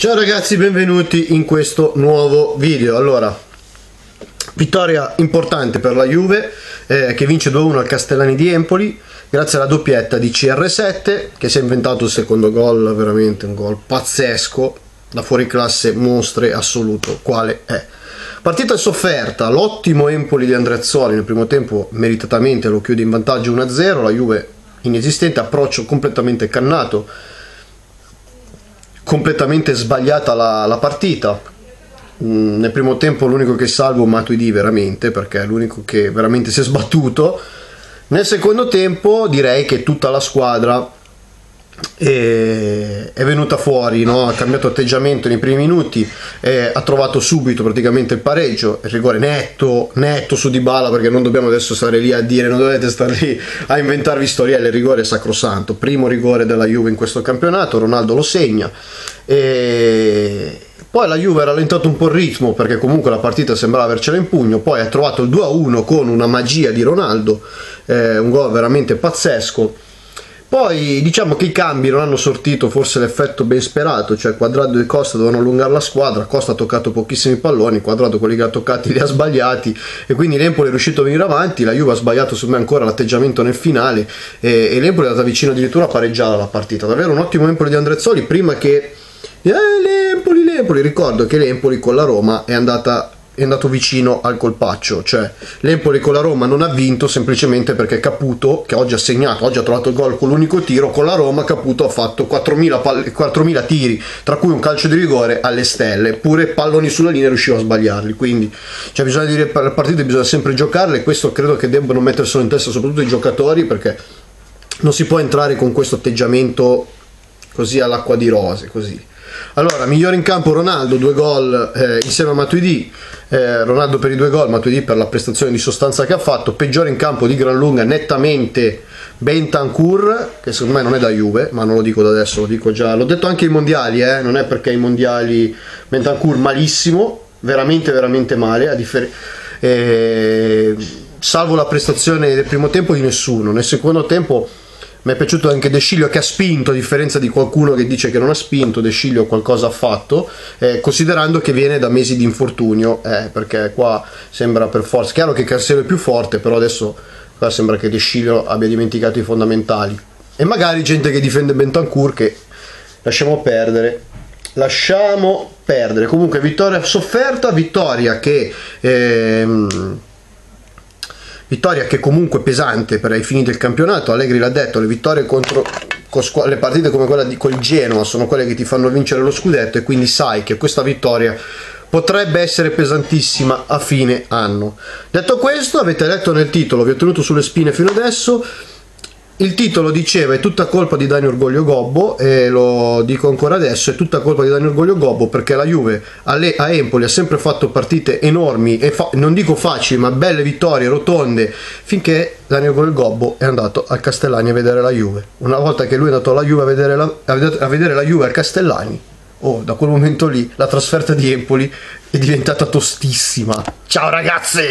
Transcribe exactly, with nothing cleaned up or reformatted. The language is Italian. Ciao ragazzi, benvenuti in questo nuovo video. Allora, vittoria importante per la Juve eh, che vince due a uno al Castellani di Empoli grazie alla doppietta di C R sette, che si è inventato il secondo gol, veramente un gol pazzesco, da fuoriclasse mostre assoluto quale è. Partita sofferta, l'ottimo Empoli di Andreazzoli nel primo tempo meritatamente lo chiude in vantaggio uno a zero, la Juve inesistente, approccio completamente cannato, completamente sbagliata la, la partita. Mm, nel primo tempo l'unico che salvo è Matuidi, veramente, perché è l'unico che veramente si è sbattuto. Nel secondo tempo direi che tutta la squadra è, è venuta fuori, no? Ha cambiato atteggiamento nei primi minuti, eh, ha trovato subito praticamente il pareggio, il rigore netto, netto su Dybala, perché non dobbiamo adesso stare lì a dire, non dovete stare lì a inventarvi storielle, il rigore è sacrosanto, primo rigore della Juve in questo campionato, Ronaldo lo segna. E poi la Juve ha rallentato un po' il ritmo, perché comunque la partita sembrava avercela in pugno, poi ha trovato il due a uno con una magia di Ronaldo, eh, un gol veramente pazzesco. Poi diciamo che i cambi non hanno sortito forse l'effetto ben sperato, cioè Quadrado e Costa dovevano allungare la squadra, Costa ha toccato pochissimi palloni, Quadrado quelli che ha toccati li ha sbagliati, e quindi l'Empoli è riuscito a venire avanti, la Juve ha sbagliato su me ancora l'atteggiamento nel finale e, e l'Empoli è andata vicino addirittura a pareggiare la partita. Davvero un ottimo Empoli di Andreazzoli, prima che eh, l'Empoli, l'Empoli, ricordo che l'Empoli con la Roma è andata... è andato vicino al colpaccio, cioè l'Empoli con la Roma non ha vinto semplicemente perché Caputo, che oggi ha segnato, oggi ha trovato il gol con l'unico tiro, con la Roma Caputo ha fatto quattromila tiri, tra cui un calcio di rigore alle stelle, pure palloni sulla linea riusciva a sbagliarli, quindi cioè, bisogna dire, per le partite bisogna sempre giocarle, questo credo che debbano metterselo in testa soprattutto i giocatori, perché non si può entrare con questo atteggiamento così all'acqua di rose, così. Allora, migliore in campo Ronaldo, due gol eh, insieme a Matuidi, eh, Ronaldo per i due gol, Matuidi per la prestazione di sostanza che ha fatto. Peggiore in campo di gran lunga nettamente Bentancur, che secondo me non è da Juve, ma non lo dico da adesso, lo dico già, l'ho detto anche ai mondiali, eh, non è perché ai mondiali Bentancur malissimo, veramente veramente male, a differenza... Eh, salvo la prestazione del primo tempo di nessuno, nel secondo tempo... Mi è piaciuto anche De Sciglio, che ha spinto, a differenza di qualcuno che dice che non ha spinto, De Sciglio qualcosa ha fatto, eh, considerando che viene da mesi di infortunio, eh, perché qua sembra per forza, chiaro che Cancelo è più forte, però adesso qua sembra che De Sciglio abbia dimenticato i fondamentali. E magari gente che difende Bentancur, che lasciamo perdere, lasciamo perdere. Comunque vittoria sofferta, vittoria che... Ehm, Vittoria che comunque è pesante per i fini del campionato, Allegri l'ha detto, le vittorie contro le partite come quella di col Genoa sono quelle che ti fanno vincere lo scudetto, e quindi sai che questa vittoria potrebbe essere pesantissima a fine anno. Detto questo, avete letto nel titolo, vi ho tenuto sulle spine fino adesso, il titolo diceva è tutta colpa di Dani Orgoglio Gobbo, e lo dico ancora adesso, è tutta colpa di Dani Orgoglio Gobbo, perché la Juve a Empoli ha sempre fatto partite enormi e non dico facili, ma belle vittorie rotonde, finché Dani Orgoglio Gobbo è andato al Castellani a vedere la Juve. Una volta che lui è andato alla Juve a vedere la, a vedere la Juve al Castellani, oh, da quel momento lì la trasferta di Empoli è diventata tostissima. Ciao ragazzi!